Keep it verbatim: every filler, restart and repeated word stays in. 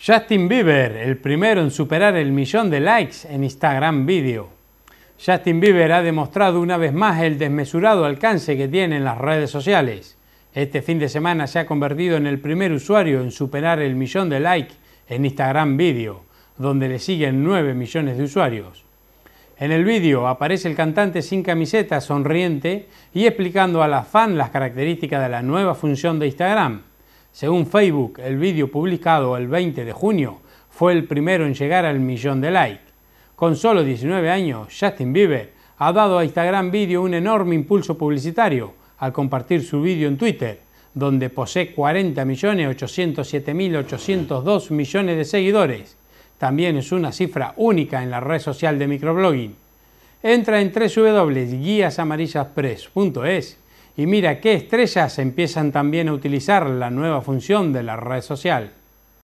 Justin Bieber, el primero en superar el millón de likes en Instagram Video. Justin Bieber ha demostrado una vez más el desmesurado alcance que tiene en las redes sociales. Este fin de semana se ha convertido en el primer usuario en superar el millón de likes en Instagram Video, donde le siguen nueve millones de usuarios. En el vídeo aparece el cantante sin camiseta, sonriente y explicando a las fans las características de la nueva función de Instagram. Según Facebook, el vídeo publicado el veinte de junio fue el primero en llegar al millón de likes. Con solo diecinueve años, Justin Bieber ha dado a Instagram Video un enorme impulso publicitario al compartir su vídeo en Twitter, donde posee cuarenta millones ochocientos siete mil ochocientos dos millones de seguidores. También es una cifra única en la red social de microblogging. Entra en w w w punto guias amarillas press punto es y mira qué estrellas empiezan también a utilizar la nueva función de la red social.